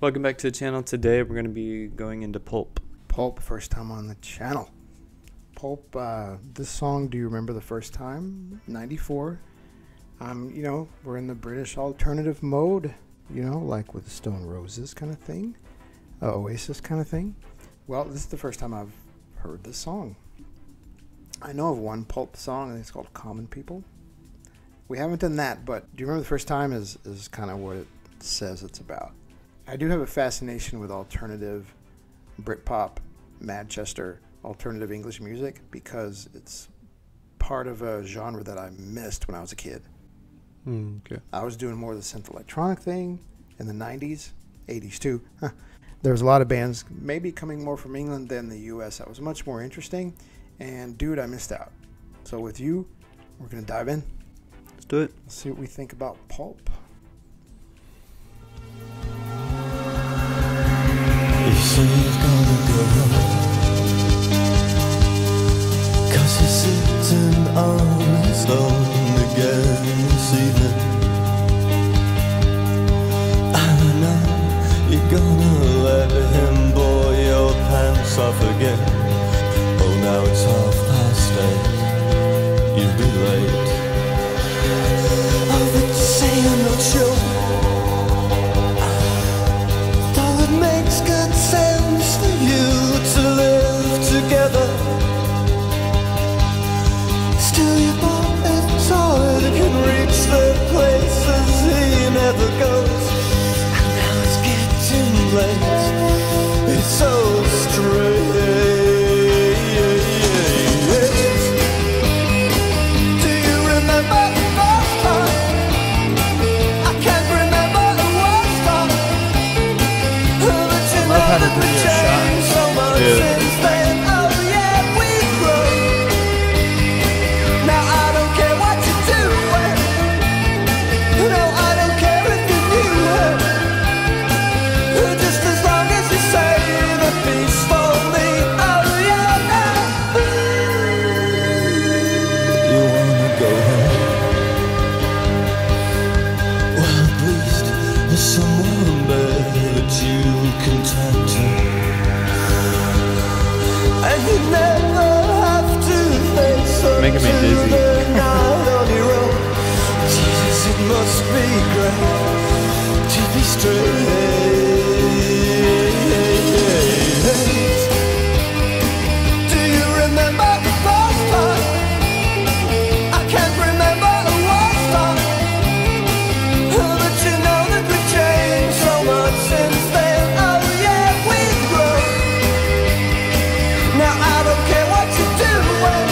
Welcome back to the channel. Today we're going to be going into Pulp. Pulp, first time on the channel. Pulp, this song, do you remember the first time? 94. You know, we're in the British alternative mode, you know, like with the Stone Roses kind of thing, Oasis kind of thing. Well, this is the first time I've heard this song. I know of one Pulp song, and it's called Common People. We haven't done that, but do you remember the first time is kind of what it says it's about. I do have a fascination with alternative Britpop, Madchester, alternative English music because it's part of a genre that I missed when I was a kid. Okay. I was doing more of the synth electronic thing in the 90s, 80s too. There was a lot of bands maybe coming more from England than the US. That was much more interesting, and dude, I missed out. So with you, we're going to dive in. Let's do it. Let's see what we think about Pulp. She's gonna go, 'cause she's sitting on the stone again this evening. And I know you're gonna let him boil your pants off again. Oh, now it's 8:30, you'll be late. Oh, but you say I'm not sure. Making me dizzy. Jesus, it must be great to be straight. Do you remember the first time? I can't remember the worst time, but you know that we've changed so much since then. Oh yeah, we've grown. Now I don't care what you do when.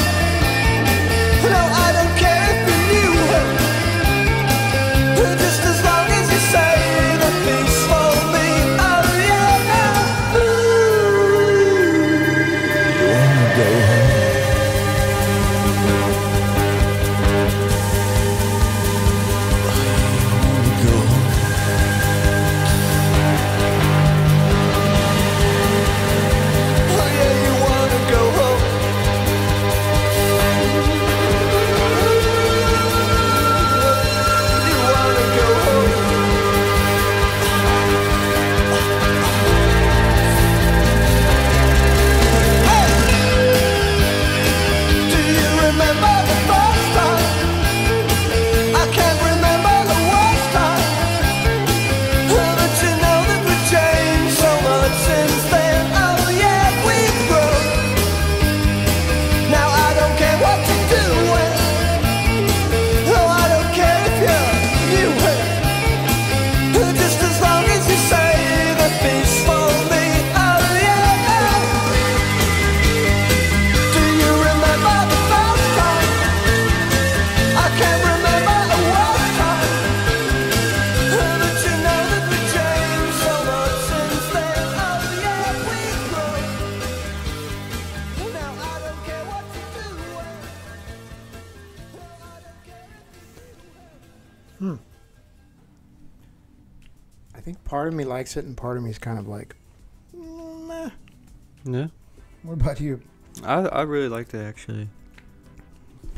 I think part of me likes it, and part of me is kind of like, meh. Yeah. What about you? I really liked it, actually.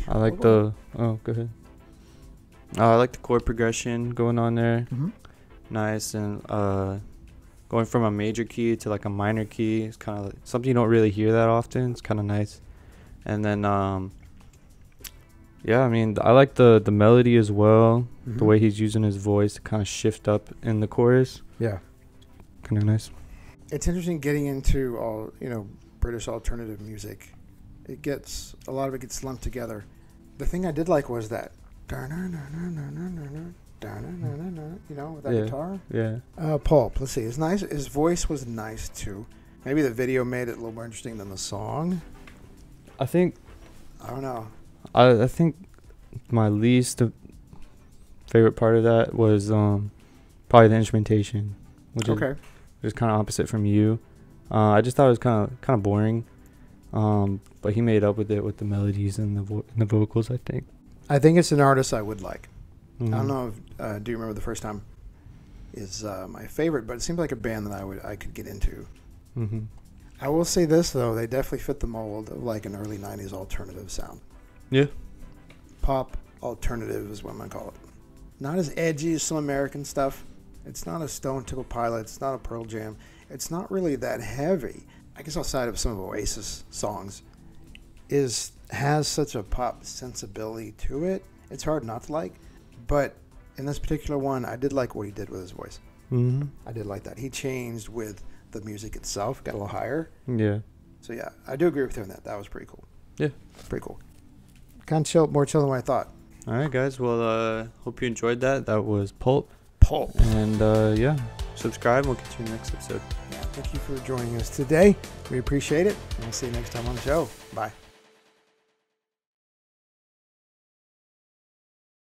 I like go ahead. I like the chord progression going on there. Mm-hmm. Nice, and going from a major key to like a minor key is kind of something you don't really hear that often. It's kind of nice. And then yeah, I mean, I like the melody as well. Mm-hmm. The way he's using his voice to kind of shift up in the chorus. Yeah. Kind of nice. It's interesting getting into all, you know, British alternative music. It gets, a lot of it gets lumped together. The thing I did like was that, you know, with that guitar. Yeah. Pulp, let's see, it's nice. His voice was nice too. Maybe the video made it a little more interesting than the song. I think. I don't know. I think my least favorite part of that was probably the instrumentation, which is kind of opposite from you. I just thought it was kind of boring, but he made up with it with the melodies and the vocals. I think it's an artist I would like. Mm-hmm. I don't know if do you remember the first time is my favorite, but it seemed like a band that I could get into. Mm-hmm. I will say this though, they definitely fit the mold of like an early '90s alternative sound. Yeah, pop alternative is what I'm gonna call it. Not as edgy as some American stuff. It's not a Stone Temple Pilots. It's not a Pearl Jam. It's not really that heavy. I guess outside of some of Oasis songs, has such a pop sensibility to it. It's hard not to like. But in this particular one, I did like what he did with his voice. Mm-hmm. I did like that. He changed with the music itself. Got a little higher. Yeah. So yeah, I do agree with you on that. That was pretty cool. Yeah, pretty cool. Kind of chill, more chill than what I thought. All right, guys. Well, hope you enjoyed that. That was Pulp. And yeah, subscribe. We'll catch you in the next episode. Yeah, thank you for joining us today. We appreciate it. And we'll see you next time on the show. Bye.